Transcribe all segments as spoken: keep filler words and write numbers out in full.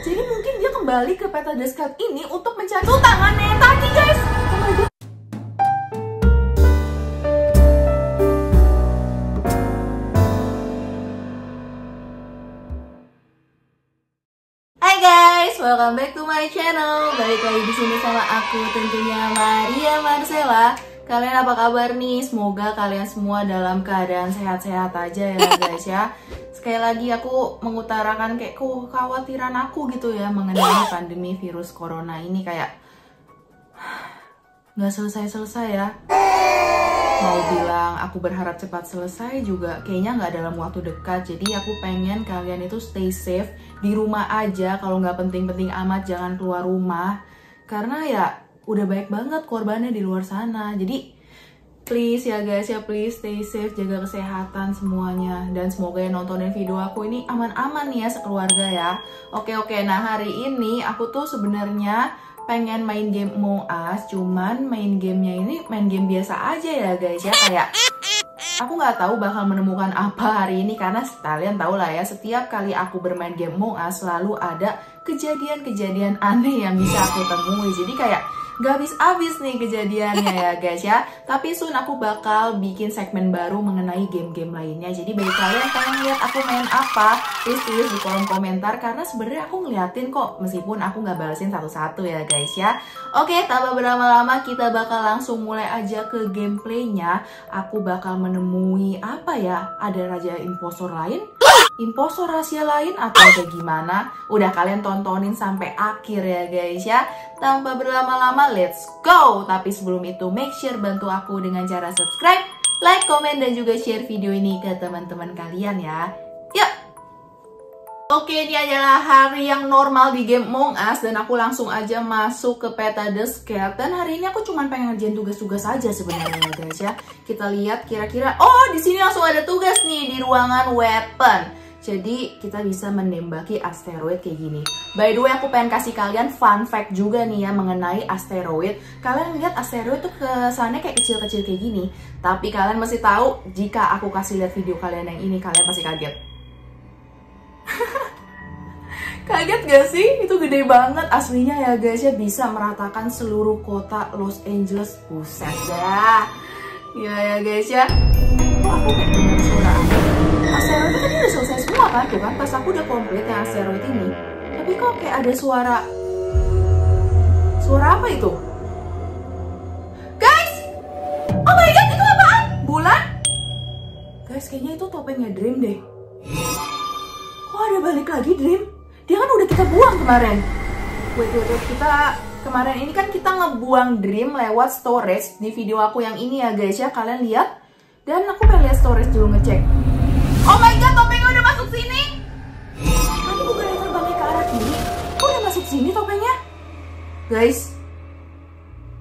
Jadi mungkin dia kembali ke peta The Skeld ini untuk mencari tangannya tadi, guys. Oh my god. Hai guys, welcome back to my channel. Balik lagi di sini sama aku tentunya Maria Marcella. Kalian apa kabar nih? Semoga kalian semua dalam keadaan sehat-sehat aja ya guys ya. Sekali lagi aku mengutarakan kayak kekhawatiran aku gitu ya mengenai pandemi virus corona ini, kayak nggak selesai-selesai ya. Mau bilang aku berharap cepat selesai juga kayaknya nggak dalam waktu dekat. Jadi aku pengen kalian itu stay safe di rumah aja, kalau nggak penting-penting amat jangan keluar rumah, karena ya udah baik banget korbannya di luar sana. Jadi please ya guys ya, please stay safe, jaga kesehatan semuanya. Dan semoga yang nontonin video aku ini aman-aman ya sekeluarga ya. Oke oke, nah hari ini aku tuh sebenarnya pengen main game Among Us, cuman main gamenya ini main game biasa aja ya guys ya, kayak aku nggak tahu bakal menemukan apa hari ini, karena kalian tahu lah ya, setiap kali aku bermain game Among Us selalu ada kejadian-kejadian aneh yang bisa aku temui. Jadi kayak gak habis-habis nih kejadiannya ya guys ya. Tapi soon aku bakal bikin segmen baru mengenai game-game lainnya. Jadi bagi kalian pengen lihat aku main apa, please tulis di kolom komentar, karena sebenarnya aku ngeliatin kok meskipun aku gak balesin satu-satu ya guys ya. Oke, tanpa berlama-lama kita bakal langsung mulai aja ke gameplaynya. Aku bakal menemui apa ya, ada raja impostor lain? Impostor rahasia lain atau kayak gimana? Udah, kalian tontonin sampai akhir ya guys ya. Tanpa berlama-lama, let's go! Tapi sebelum itu, make sure bantu aku dengan cara subscribe, like, komen, dan juga share video ini ke teman-teman kalian ya. Yuk! Oke, ini adalah hari yang normal di game Among Us, dan aku langsung aja masuk ke peta The Skeld. Dan hari ini aku cuma pengen ngerjain tugas-tugas aja sebenarnya ya guys ya. Kita lihat kira-kira, oh di sini langsung ada tugas nih di ruangan weapon. Jadi kita bisa menembaki asteroid kayak gini. By the way, aku pengen kasih kalian fun fact juga nih ya mengenai asteroid. Kalian lihat asteroid tuh kesannya kayak kecil-kecil kayak gini, tapi kalian mesti tahu jika aku kasih lihat video kalian yang ini, kalian pasti kaget. Kaget gak sih? Itu gede banget aslinya ya guys ya, bisa meratakan seluruh kota Los Angeles. Buset dah. Ya ya guys ya. Wah, aku kayak dengar suara asteroid itu udah selesai semua kan, tuh kan pas aku udah komplit yang asteroid ini, tapi kok kayak ada suara suara apa itu guys? Oh my god, itu apaan? Bulan guys, kayaknya itu topengnya Dream deh. Kok ada balik lagi Dream? Dia kan udah kita buang kemarin. Wait wait wait, kita kemarin ini kan kita ngebuang Dream lewat storage di video aku yang ini ya guys ya, kalian lihat. Dan aku pengen lihat storage dulu, ngecek. Oh my god, topengnya udah masuk sini. Tadi bukan yang terbangnya ke arah kiri, kok udah masuk sini topengnya? Guys,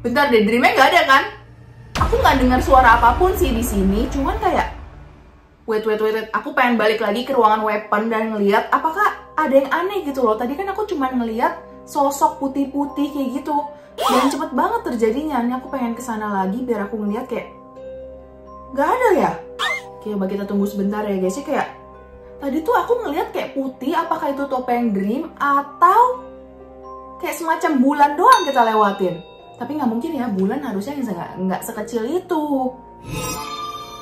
bentar deh, Dreamnya nggak ada kan? Aku nggak dengar suara apapun sih di sini, cuman kayak wait, wait, wait, wait, aku pengen balik lagi ke ruangan weapon dan ngeliat apakah ada yang aneh gitu loh. Tadi kan aku cuman ngeliat sosok putih-putih kayak gitu, dan cepet banget terjadinya. Ini aku pengen kesana lagi biar aku ngeliat kayak nggak ada ya. Oke, coba kita tunggu sebentar ya guys ya. Kayak tadi tuh aku ngeliat kayak putih, apakah itu topeng Dream atau kayak semacam bulan doang kita lewatin. Tapi nggak mungkin ya, bulan harusnya nggak sekecil itu.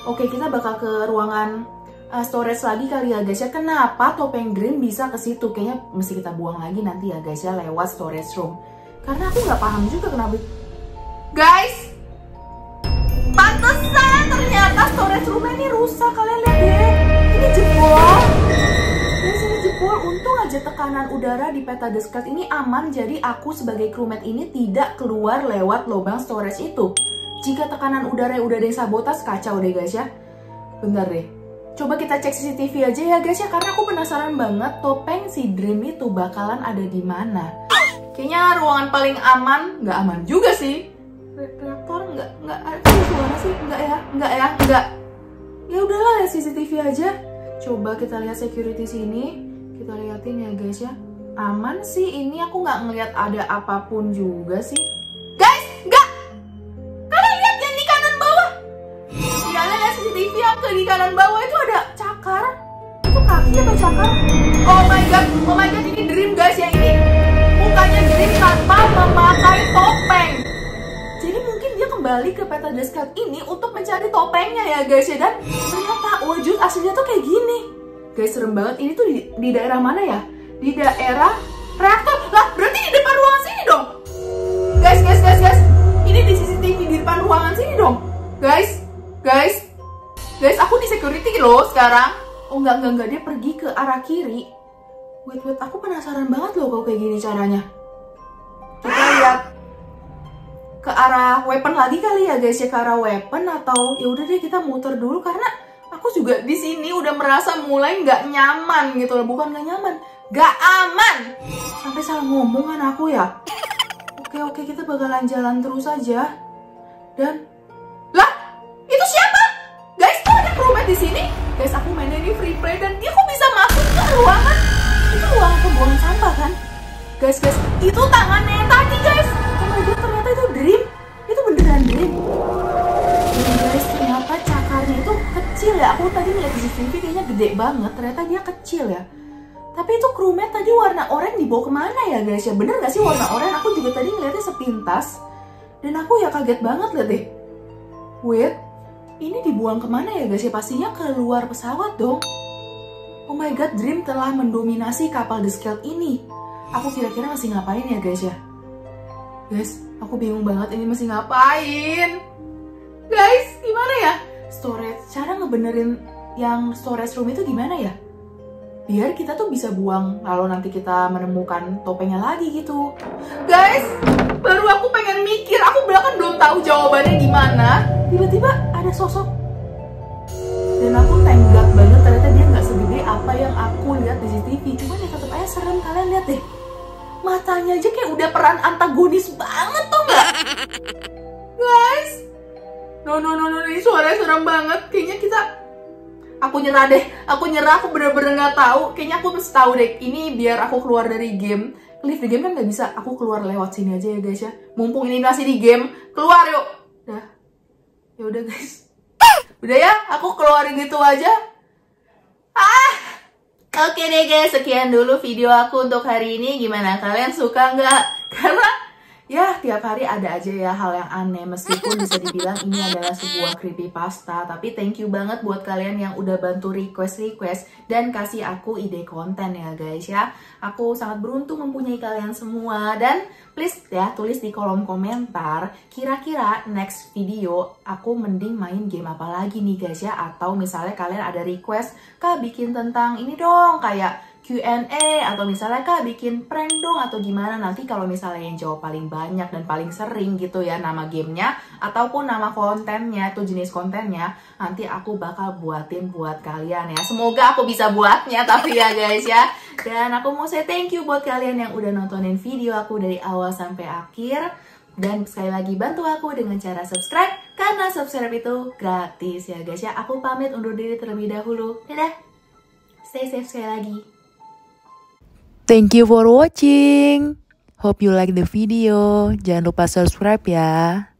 Oke, kita bakal ke ruangan uh, storage lagi kali ya guys ya. Kenapa topeng Dream bisa ke situ? Kayaknya mesti kita buang lagi nanti ya guys ya lewat storage room. Karena aku nggak paham juga kenapa. Guys, pantesan ternyata storage room ini rusak. Kalian lihat deh, ini jebol. Guys, ini jebol. Untung aja tekanan udara di peta The Skeld ini aman, jadi aku sebagai crewmate ini tidak keluar lewat lubang storage itu. Jika tekanan udara udah ada sabotas, kacau deh guys ya. Bentar deh, coba kita cek C C T V aja ya guys ya, karena aku penasaran banget topeng si Dream itu bakalan ada di mana. Kayaknya ruangan paling aman, nggak aman juga sih. Reaktor nggak nggak ada suara sih, nggak ya, nggak ya, nggak. Ya udahlah ya, C C T V aja. Coba kita lihat security sini, kita liatin ya guys ya. Aman sih, ini aku nggak ngelihat ada apapun juga sih. Guys, nggak. Kalian lihat yang di kanan bawah. Kalian lihat C C T V yang ke di kanan bawah itu ada cakar. Itu kaki atau cakar? Oh my god, oh my god, ini Dream guys ya ini. kembali ke peta The Skeld ini untuk mencari topengnya ya guys ya. Dan ternyata wujud aslinya tuh kayak gini. Guys, serem banget. Ini tuh di, di daerah mana ya? Di daerah reaktor. Lah, berarti di depan ruangan sini dong. Guys, guys, guys, guys. Ini di C C T V di depan ruangan sini dong. Guys, guys. Guys, aku di security loh sekarang. Oh, enggak, enggak, enggak. Dia pergi ke arah kiri. Wait, wait. Aku penasaran banget loh kalau kayak gini caranya. Kita lihat ke arah weapon lagi kali ya guys ya, ke arah weapon atau ya udah deh kita muter dulu karena aku juga di sini udah merasa mulai nggak nyaman gitu loh, bukan nggak nyaman, nggak aman. Sampai salah ngomong kan aku ya. Oke oke kita bakalan jalan terus aja dan lah itu siapa guys? Kok ada perubat di sini? Guys aku mainnya ini free play dan dia kok bisa masuk ke ruangan itu, ruangan pembuangan sampah kan? Guys guys itu tangannya yang tadi guys. Ternyata itu Dream, itu beneran Dream. Dan guys ternyata cakarnya itu kecil ya. Aku tadi ngeliat di C C T V kayaknya gede banget, ternyata dia kecil ya. Tapi itu crewmate tadi warna oranye dibawa kemana ya guys ya? Bener gak sih warna oranye? Aku juga tadi ngeliatnya sepintas. Dan aku ya kaget banget liat deh. Wait, ini dibuang kemana ya guys ya? Pastinya keluar pesawat dong. Oh my god, Dream telah mendominasi kapal The Skeld ini. Aku kira-kira masih ngapain ya guys ya? Guys, aku bingung banget ini mesti ngapain. Guys, gimana ya? Storage, cara ngebenerin yang storage room itu gimana ya? Biar kita tuh bisa buang, lalu nanti kita menemukan topengnya lagi gitu. Guys, baru aku pengen mikir, aku bahkan belum tahu jawabannya gimana. Tiba-tiba ada sosok. Dan aku tenggak banget, ternyata dia nggak segede apa yang aku lihat di C C T V. Cuman ya tetep aja serem, kalian lihat deh. Matanya aja kayak udah peran antagonis banget tuh nggak, guys? No no no no, ini suaranya serem banget. Kayaknya kita, aku nyerah deh. Aku nyerah. Aku bener-bener nggak tahu. Kayaknya aku mesti tahu deh. Ini biar aku keluar dari game. Leave the game kan nggak bisa. Aku keluar lewat sini aja ya guys ya. Mumpung ini masih di game, keluar yuk. Dah. Ya udah guys. Udah ya. Aku keluarin gitu aja. Ah. Oke deh guys, sekian dulu video aku untuk hari ini. Gimana, kalian suka nggak? Karena ya tiap hari ada aja ya hal yang aneh. Meskipun bisa dibilang ini adalah sebuah creepypasta, tapi thank you banget buat kalian yang udah bantu request-request dan kasih aku ide konten ya guys ya. Aku sangat beruntung mempunyai kalian semua. Dan please ya tulis di kolom komentar, kira-kira next video aku mending main game apa lagi nih guys ya. Atau misalnya kalian ada request, Kak bikin tentang ini dong, kayak Q and A atau misalnya Kak bikin prank dong atau gimana. Nanti kalau misalnya yang jawab paling banyak dan paling sering gitu ya nama gamenya ataupun nama kontennya tuh jenis kontennya, nanti aku bakal buatin buat kalian ya. Semoga aku bisa buatnya tapi ya guys ya. Dan aku mau say thank you buat kalian yang udah nontonin video aku dari awal sampai akhir. Dan sekali lagi bantu aku dengan cara subscribe karena subscribe itu gratis ya guys ya. Aku pamit undur diri terlebih dahulu. Dadah. Stay safe sekali lagi. Thank you for watching. Hope you like the video. Jangan lupa subscribe ya.